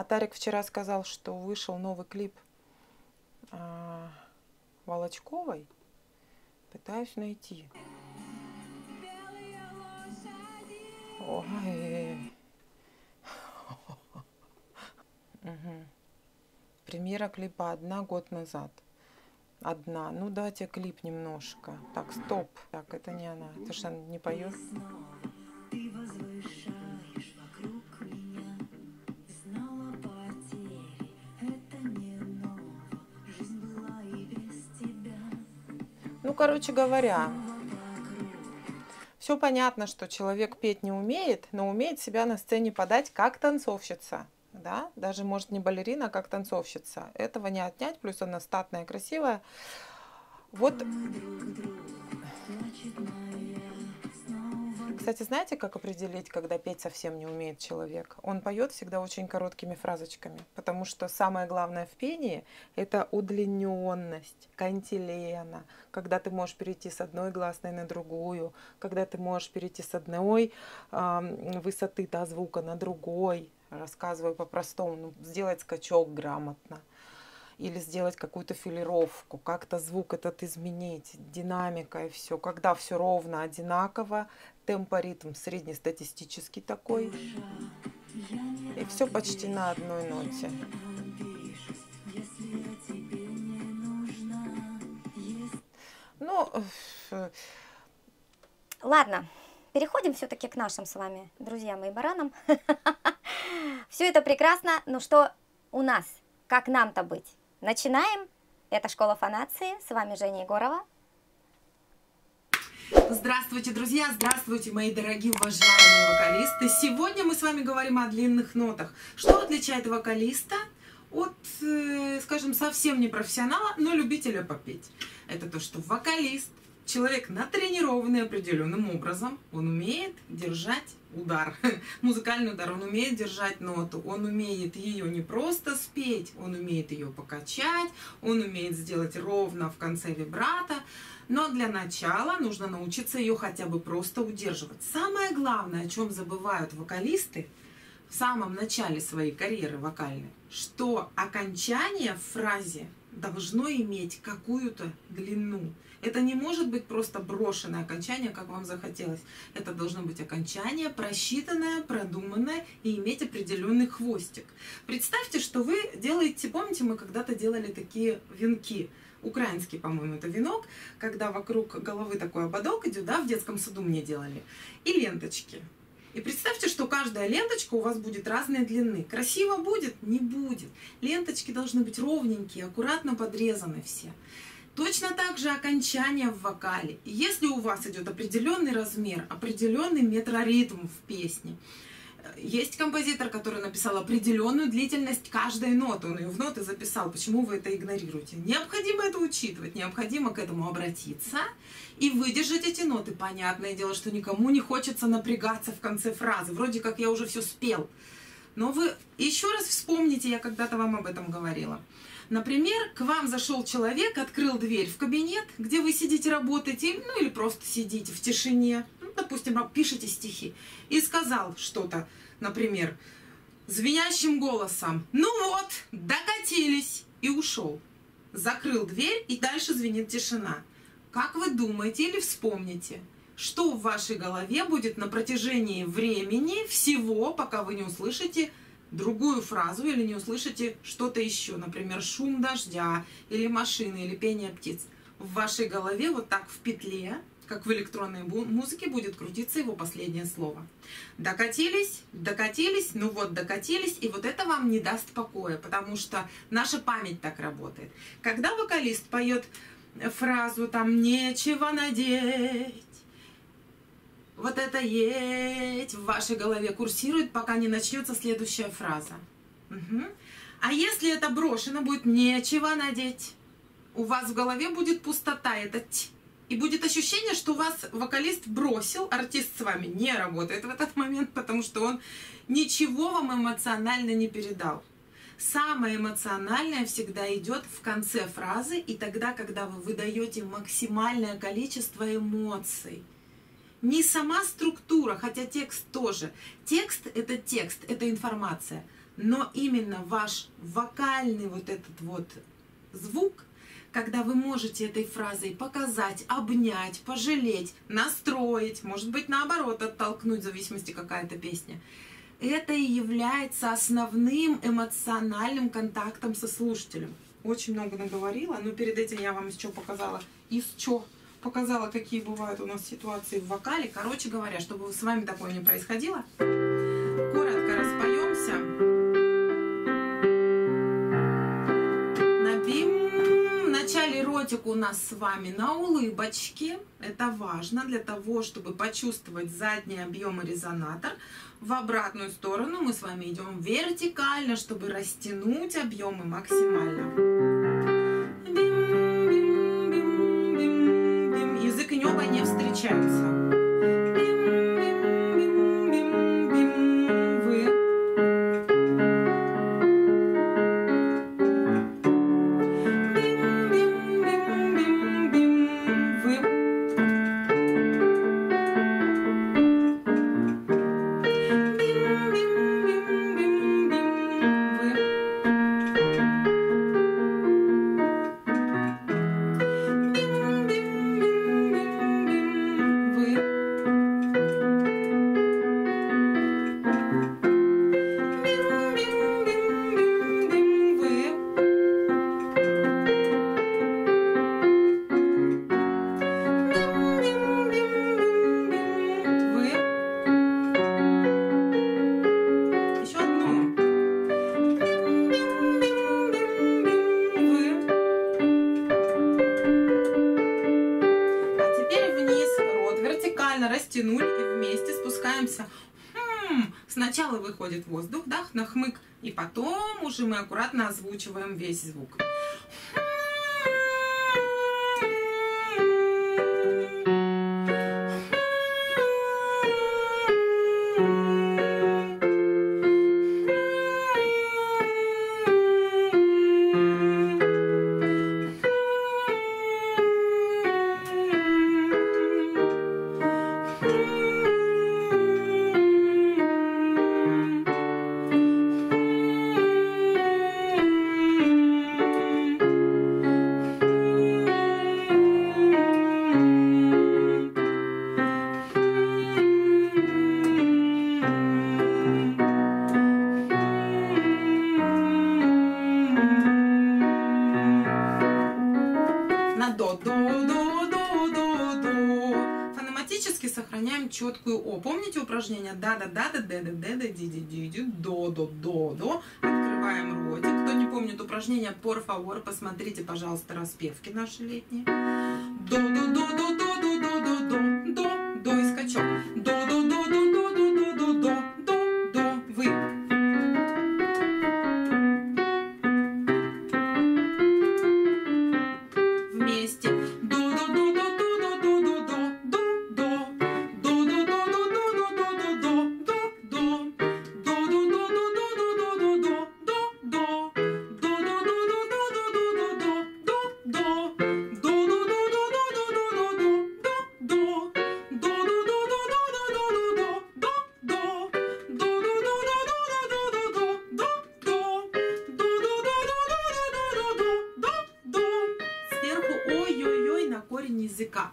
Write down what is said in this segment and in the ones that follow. А Тарик вчера сказал, что вышел новый клип Волочковой. Пытаюсь найти. Ой. Угу. Премьера клипа «Одна» год назад. «Одна». Ну дайте клип немножко. Так, стоп. Так, это не она. Ты что, не поешь? Ну, короче говоря, все понятно, что человек петь не умеет, но умеет себя на сцене подать как танцовщица. Да? Даже, может, не балерина, а как танцовщица. Этого не отнять, плюс она статная, красивая. Вот. Кстати, знаете, как определить, когда петь совсем не умеет человек? Он поет всегда очень короткими фразочками, потому что самое главное в пении – это удлиненность, кантилена, когда ты можешь перейти с одной гласной на другую, когда ты можешь перейти с одной высоты до звука на другой. Рассказываю по-простому, ну, сделать скачок грамотно или сделать какую-то филировку, как-то звук этот изменить, динамика и все. Когда все ровно, одинаково, темпоритм среднестатистический такой, и все почти на одной ноте. Ну, ладно, переходим все-таки к нашим с вами друзьям и баранам. Все это прекрасно, но что у нас? Как нам-то быть? Начинаем. Это «Школа фонации». С вами Женя Егорова. Здравствуйте, друзья! Здравствуйте, мои дорогие уважаемые вокалисты! Сегодня мы с вами говорим о длинных нотах. Что отличает вокалиста от, скажем, совсем не профессионала, но любителя попеть? Это то, что вокалист, человек натренированный определенным образом, он умеет держать удар, музыкальный удар, он умеет держать ноту, он умеет ее не просто спеть, он умеет ее покачать, он умеет сделать ровно в конце вибрато, но для начала нужно научиться ее хотя бы просто удерживать. Самое главное, о чем забывают вокалисты в самом начале своей карьеры вокальной, что окончание в фразе должно иметь какую-то длину. Это не может быть просто брошенное окончание, как вам захотелось. Это должно быть окончание, просчитанное, продуманное и иметь определенный хвостик. Представьте, что вы делаете, помните, мы когда-то делали такие венки. Украинский, по-моему, это венок, когда вокруг головы такой ободок идет, да, в детском саду мне делали. И ленточки. И представьте, что каждая ленточка у вас будет разной длины. Красиво будет? Не будет. Ленточки должны быть ровненькие, аккуратно подрезаны все. Точно так же окончание в вокале. И если у вас идет определенный размер, определенный метроритм в песне, есть композитор, который написал определенную длительность каждой ноты, он ее в ноты записал, почему вы это игнорируете? Необходимо это учитывать, необходимо к этому обратиться и выдержать эти ноты. Понятное дело, что никому не хочется напрягаться в конце фразы, вроде как я уже все спел. Но вы еще раз вспомните, я когда-то вам об этом говорила. Например, к вам зашел человек, открыл дверь в кабинет, где вы сидите, работаете, ну или просто сидите в тишине, ну, допустим, пишете стихи, и сказал что-то, например, звенящим голосом, ну вот, докатились, и ушел. Закрыл дверь, и дальше звенит тишина. Как вы думаете или вспомните, что в вашей голове будет на протяжении времени всего, пока вы не услышите другую фразу или не услышите что-то еще, например, шум дождя, или машины, или пение птиц. В вашей голове вот так в петле, как в электронной музыке, будет крутиться его последнее слово. Докатились, докатились, ну вот докатились, и вот это вам не даст покоя, потому что наша память так работает. Когда вокалист поет фразу там «нечего надеть», вот это «еть» в вашей голове курсирует, пока не начнется следующая фраза. Угу. А если это брошено, будет «нечего надеть». У вас в голове будет пустота, это «ть». И будет ощущение, что вас вокалист бросил, артист с вами не работает в этот момент, потому что он ничего вам эмоционально не передал. Самое эмоциональное всегда идет в конце фразы, и тогда, когда вы выдаете максимальное количество эмоций. Не сама структура, хотя текст тоже. Текст — это информация. но именно ваш вокальный вот этот вот звук, когда вы можете этой фразой показать, обнять, пожалеть, настроить, может быть, наоборот, оттолкнуть, в зависимости, какая это песня, это и является основным эмоциональным контактом со слушателем. Очень много наговорила, но перед этим я вам еще показала, какие бывают у нас ситуации в вокале. Короче говоря, чтобы с вами такое не происходило, коротко распоемся. Ротик у нас с вами на улыбочке. Это важно для того, чтобы почувствовать задние объемы резонатор. В обратную сторону мы с вами идем вертикально, чтобы растянуть объемы максимально. Язык и небо не встречаются. Сначала выходит воздух, вдох, нахмык, и потом уже мы аккуратно озвучиваем весь звук. Четкую О. Помните упражнение да-да-да-да-да-да-да-да-да-да-да-да-да? Открываем ротик. Кто не помнит упражнение, por favor, посмотрите, пожалуйста, распевки наши летние. До-до-до-до-до-до-до-до-до-до-до и скачок. До-до-до-до-до-до-до-до-до-до. Вы. Вместе.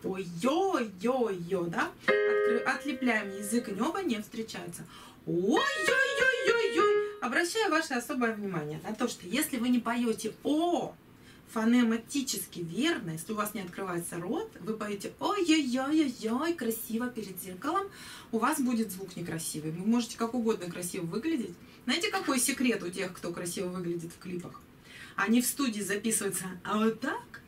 Ой-ой-ой-ой, да? Отлепляем язык и небо не встречаются. Ой-ой-ой-ой-ой. Обращаю ваше особое внимание на то, что если вы не поете О фонематически верно, если у вас не открывается рот, вы поете ой-ой-ой-ой красиво перед зеркалом, у вас будет звук некрасивый. Вы можете как угодно красиво выглядеть. Знаете, какой секрет у тех, кто красиво выглядит в клипах? Они в студии записываются вот так,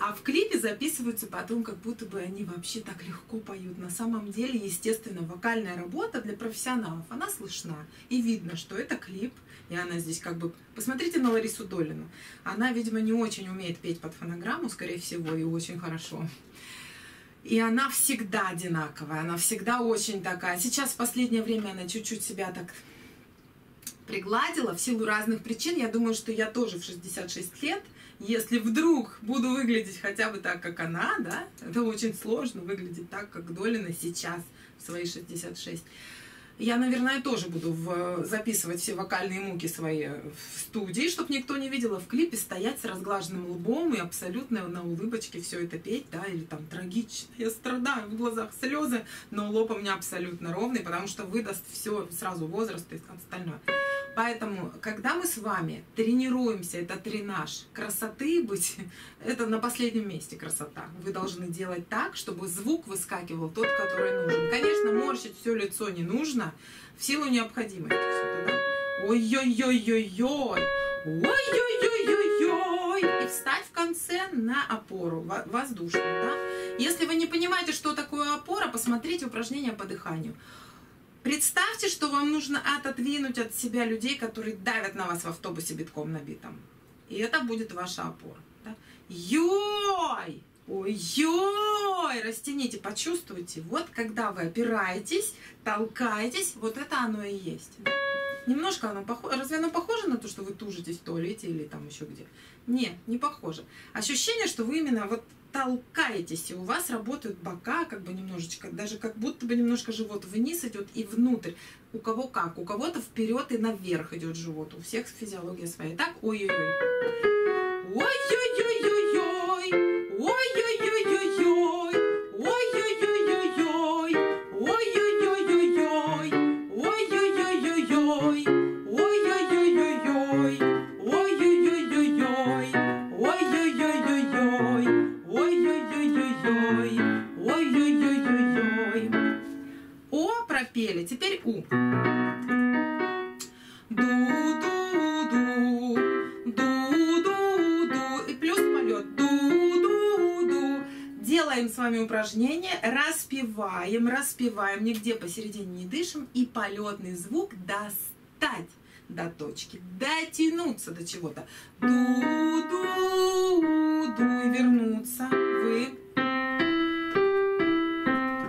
а в клипе записываются потом, как будто бы они вообще так легко поют. На самом деле, естественно, вокальная работа для профессионалов, она слышна. И видно, что это клип, и она здесь как бы... Посмотрите на Ларису Долину. Она, видимо, не очень умеет петь под фонограмму, скорее всего, и очень хорошо. И она всегда одинаковая, она всегда очень такая. Сейчас в последнее время она чуть-чуть себя так... пригладила в силу разных причин. Я думаю, что я тоже в 66 лет, если вдруг буду выглядеть хотя бы так, как она, да, это очень сложно выглядеть так, как Долина сейчас в свои 66. Я, наверное, тоже буду записывать все вокальные муки свои в студии, чтобы никто не видел, а в клипе стоять с разглаженным лбом и абсолютно на улыбочке все это петь, да, или там трагично, я страдаю, в глазах слезы, но лоб у меня абсолютно ровный, потому что выдаст все сразу возраст и остальное. Поэтому, когда мы с вами тренируемся, это тренаж красоты быть, это на последнем месте красота. Вы должны делать так, чтобы звук выскакивал тот, который нужен. Конечно, морщить все лицо не нужно, в силу необходимости. Ой-ой-ой-ой-ой, ой-ой-ой-ой-ой. И встать в конце на опору воздушную. Да? Если вы не понимаете, что такое опора, посмотрите упражнения по дыханию. Представьте, что вам нужно отодвинуть от себя людей, которые давят на вас в автобусе битком набитом. И это будет ваша опора. Да? Йой! Ой-ой! Растяните, почувствуйте. Вот когда вы опираетесь, толкаетесь, вот это оно и есть. Да? Немножко оно похоже. Разве оно похоже на то, что вы тужитесь в туалете или там еще где? Нет, не похоже. Ощущение, что вы именно вот толкаетесь, и у вас работают бока, как бы немножечко, даже как будто бы немножко живот вниз идет и внутрь. У кого как? У кого-то вперед и наверх идет живот. У всех физиология своя. Так, ой-ой-ой. Ой-ой-ой-ой-ой. Ой-ой-ой-ой-ой. Ой-ой-ой-ой-ой. Ой-ой-ой-ой-ой. Ой-ой-ой-ой-ой. Ой-ой-ой-ой-ой. Пели. Теперь У. Ду-ду-ду, ду-ду-ду. И плюс полет. Ду-ду-ду. Делаем с вами упражнение. Распеваем, распеваем. Нигде посередине не дышим. И полетный звук достать до точки. Дотянуться до чего-то. Ду-ду-ду. И вернуться. Вы.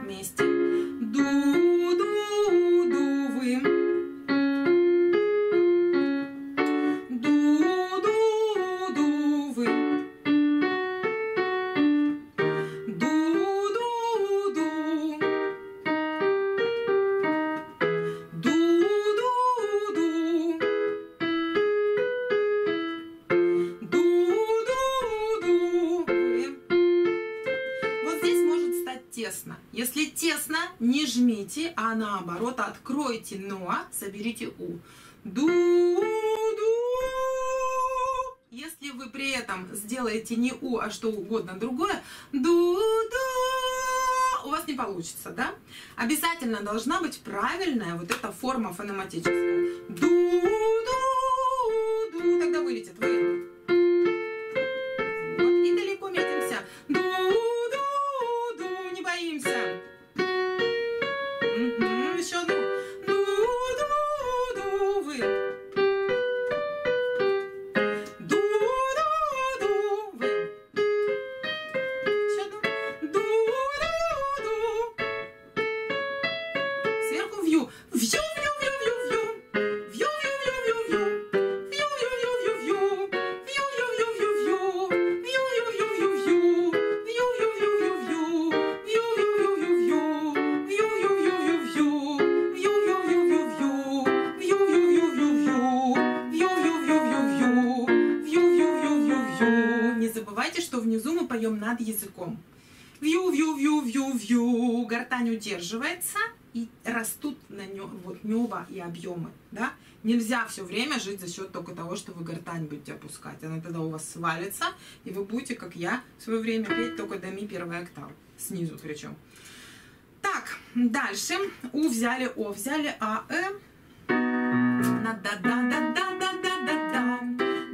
Вместе. Ду-ду-ду. Если тесно, не жмите, а наоборот откройте, но соберите У. Ду-ду. Если вы при этом сделаете не У, а что угодно другое, ду-ду, у вас не получится, да? Обязательно должна быть правильная вот эта форма фонематическая. Ду-ду-ду, тогда вылетит вы. Вот, и далеко метимся. Ду-ду-ду, не боимся. Над языком. Вью-вью-вью-вью-вью. Гортань удерживается, и растут на нем вот нёва и объемы. Да? Нельзя все время жить за счет только того, что вы гортань будете опускать. Она тогда у вас свалится, и вы будете, как я, в свое время петь только до ми первой октавы. Снизу причем. Так, дальше. У взяли, О взяли, А, Э. На да-да-да-да-да-да-да-да.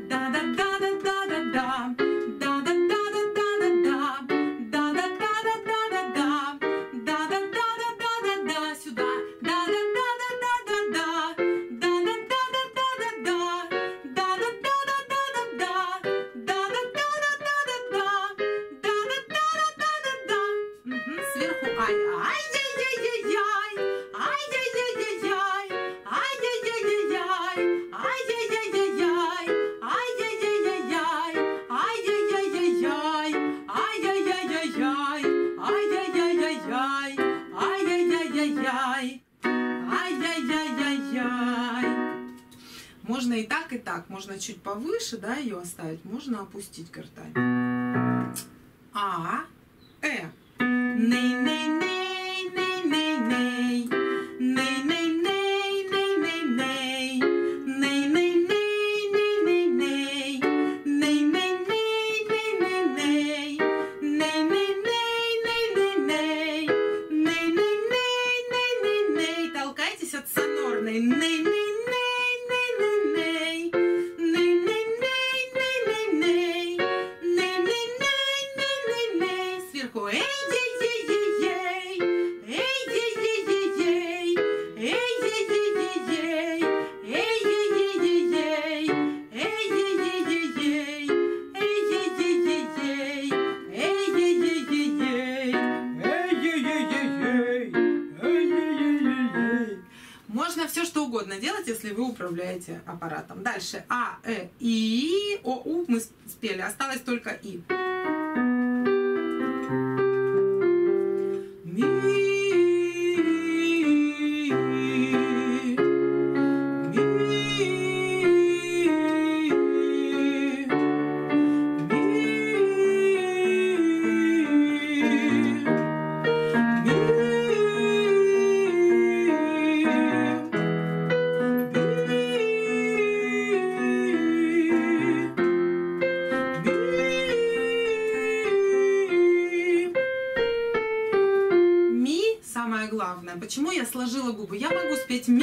Да-да-да-да-да-да-да. Ай-яй-яй-яй-яй, ай-яй-яй-яй-яй, ай-яй-яй-яй-яй. так, и так. Можно чуть повыше, да, ее оставить, можно опустить гортань. А, э. Ней-ней-ней-ней-ней-ней. Ней-ней-ней-ней-ней-ней. Ней-ней-ней-ней-ней. Ней-ней-ней-ней-ней. Ней-ней-ней-ней-ней. Ней-ней-ней-ней-ней. Толкайтесь от сонорной. Ней-ней. Если вы управляете аппаратом. Дальше А, Э, И, О, У мы спели, осталось только И. Почему я сложила губы? Я могу спеть ми,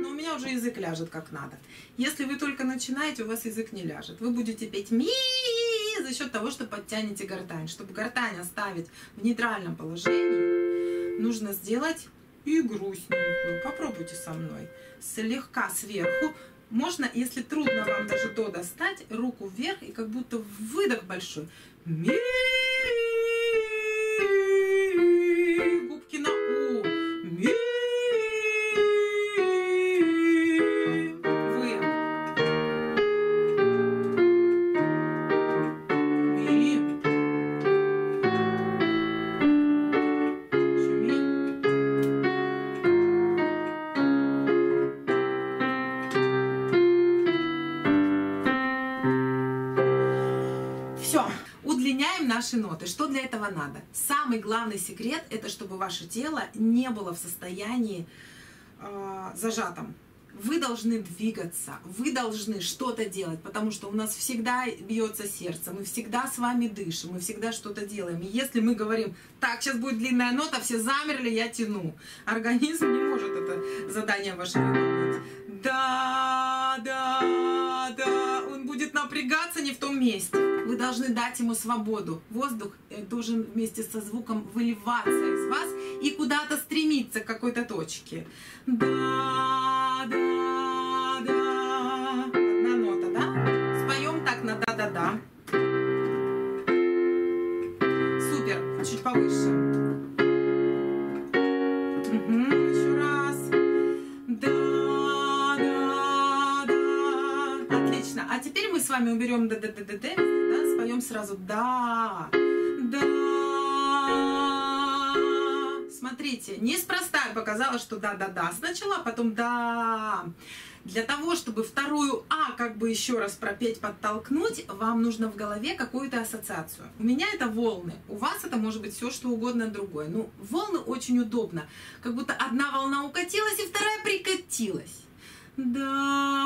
но у меня уже язык ляжет как надо. Если вы только начинаете, у вас язык не ляжет. Вы будете петь ми за счет того, что подтянете гортань. Чтобы гортань оставить в нейтральном положении, нужно сделать и грустненькую. Попробуйте со мной. Слегка сверху. Можно, если трудно вам даже до достать, руку вверх и как будто выдох большой. Ми. Наши ноты. Что для этого надо? Самый главный секрет — это чтобы ваше тело не было в состоянии зажатом. Вы должны двигаться, вы должны что-то делать, потому что у нас всегда бьется сердце, мы всегда с вами дышим, мы всегда что-то делаем. И если мы говорим: так, сейчас будет длинная нота, все замерли, я тяну. Организм не может это задание ваше выполнить. Да, да, да. Он будет напрягаться не в том месте. Вы должны дать ему свободу. Воздух должен вместе со звуком выливаться из вас и куда-то стремиться, к какой-то точке. Да, да, да. Одна нота, да? Споем так на да-да-да. Супер. Чуть повыше. Угу. Еще раз. Да, да, да. Отлично. А теперь мы с вами уберем да-да-да-да-да. Споем сразу да, да. Смотрите, неспроста я показала, что да-да-да сначала, а потом да. Для того, чтобы вторую А как бы еще раз пропеть, подтолкнуть, вам нужно в голове какую-то ассоциацию. У меня это волны, у вас это может быть все что угодно другое. Но волны очень удобно, как будто одна волна укатилась и вторая прикатилась. Да.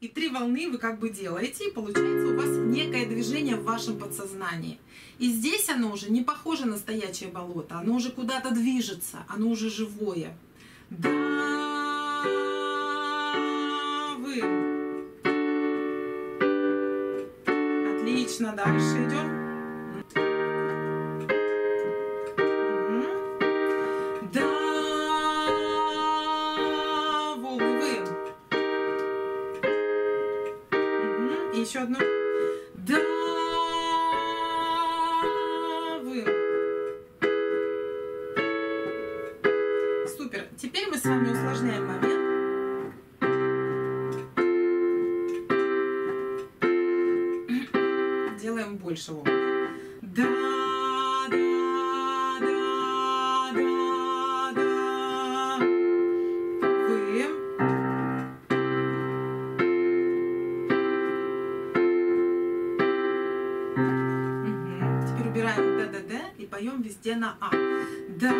И три волны вы как бы делаете, и получается у вас некое движение в вашем подсознании. И здесь оно уже не похоже на стоячее болото, оно уже куда-то движется, оно уже живое. Да. Вы. Отлично, дальше идем. Еще одно. Да, вы. Супер. Теперь мы с вами усложняем момент. Делаем больше волн. Да, да, да, да, да. поем везде на А. Да.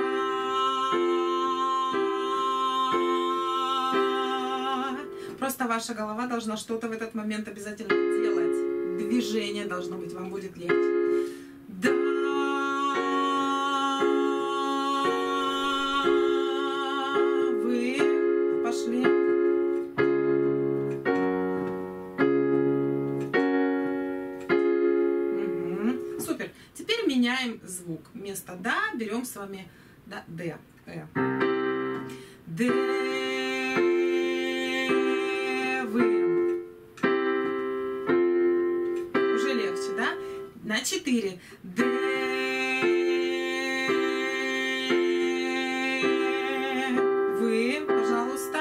Просто ваша голова должна что-то в этот момент обязательно делать. Движение должно быть, вам будет легче. Да. Вы пошли. Звук. Вместо «да» берем с вами «да», «д», «э». «Д», «вы». Уже легче, да? На 4. «Д», «вы», пожалуйста.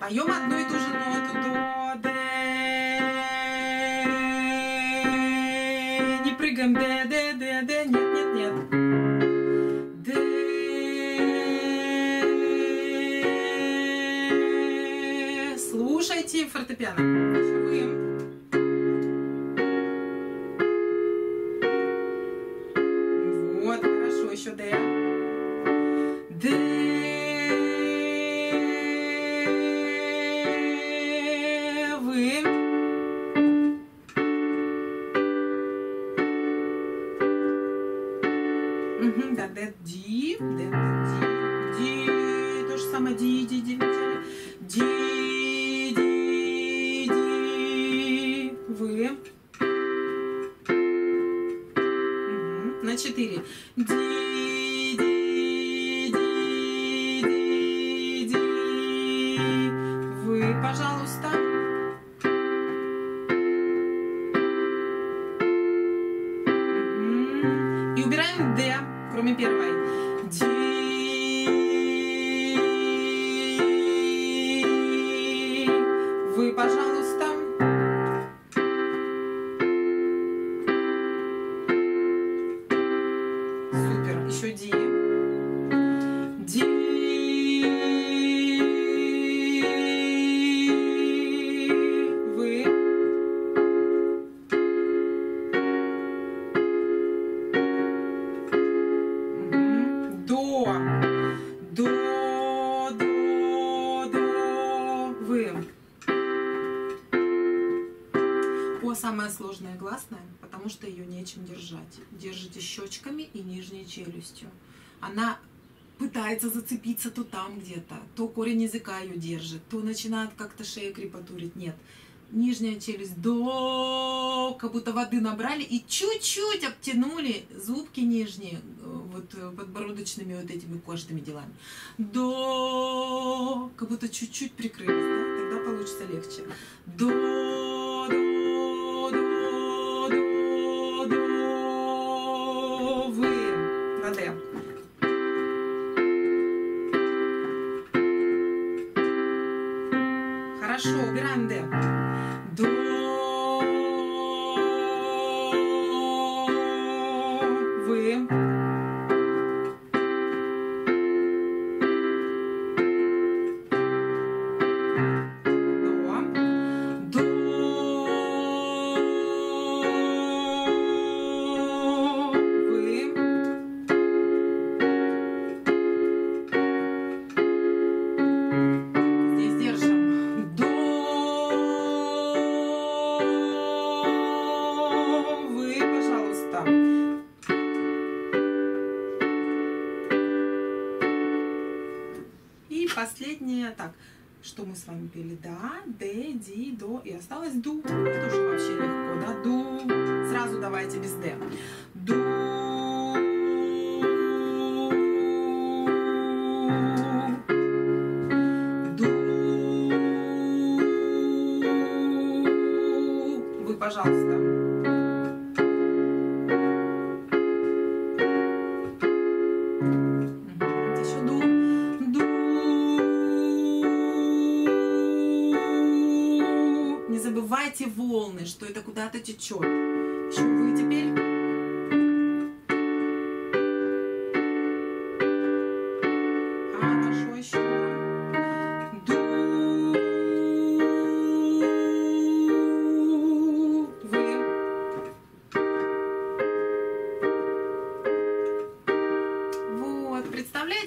Поем одну и ту же ноту. Прыгаем Д, Д, Д, Д, нет, нет, нет. Д, слушайте фортепиано. Живым. Вот, хорошо, еще Д. Д, вы. Да, Д, Ди, Д, Ди, Ди, то же самое, Ди, Ди, Ди, Ди, Ди, Ди, вы. На 4. Ди, Ди, Ди, Ди, Ди, вы, пожалуйста. И убираем Д, кроме первой. Ди, вы, пожалуйста. Супер. Еще Ди. Ди, вы. Самая сложная гласная, потому что ее нечем держать. Держите щечками и нижней челюстью. Она пытается зацепиться то там где-то, то корень языка ее держит, то начинает как-то шея крепатурить. Нет. Нижняя челюсть до, как будто воды набрали и чуть-чуть обтянули зубки нижние, вот подбородочными вот этими кожными делами. До, как будто чуть-чуть прикрылись, да? Тогда получится легче. До. Хорошо, убираем Д. До, вы. До, вы. Здесь держим. И последнее, так, что мы с вами пели? Да, Д, Ди, До. И осталось Ду. Тоже вообще легко, да? Ду. Сразу давайте без Д. Ду. Ду. Вы, пожалуйста. Забывайте волны, что это куда-то течет. Еще вы теперь. Хорошо, еще. Ду.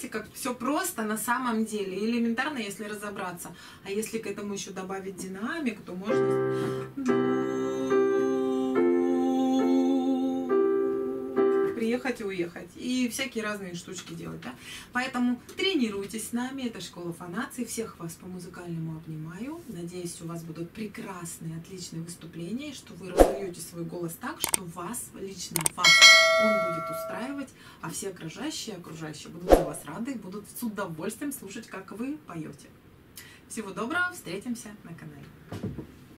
Представляете, как все просто на самом деле, элементарно, если разобраться. А если к этому еще добавить динамик, то можно приехать и уехать. И всякие разные штучки делать. Да? Поэтому тренируйтесь с нами. Это Школа фонации. Всех вас по-музыкальному обнимаю. Надеюсь, у вас будут прекрасные, отличные выступления. И что вы разовьете свой голос так, что вас, лично вас, он будет устраивать, а все окружающие будут за вас рады и будут с удовольствием слушать, как вы поете. Всего доброго, встретимся на канале.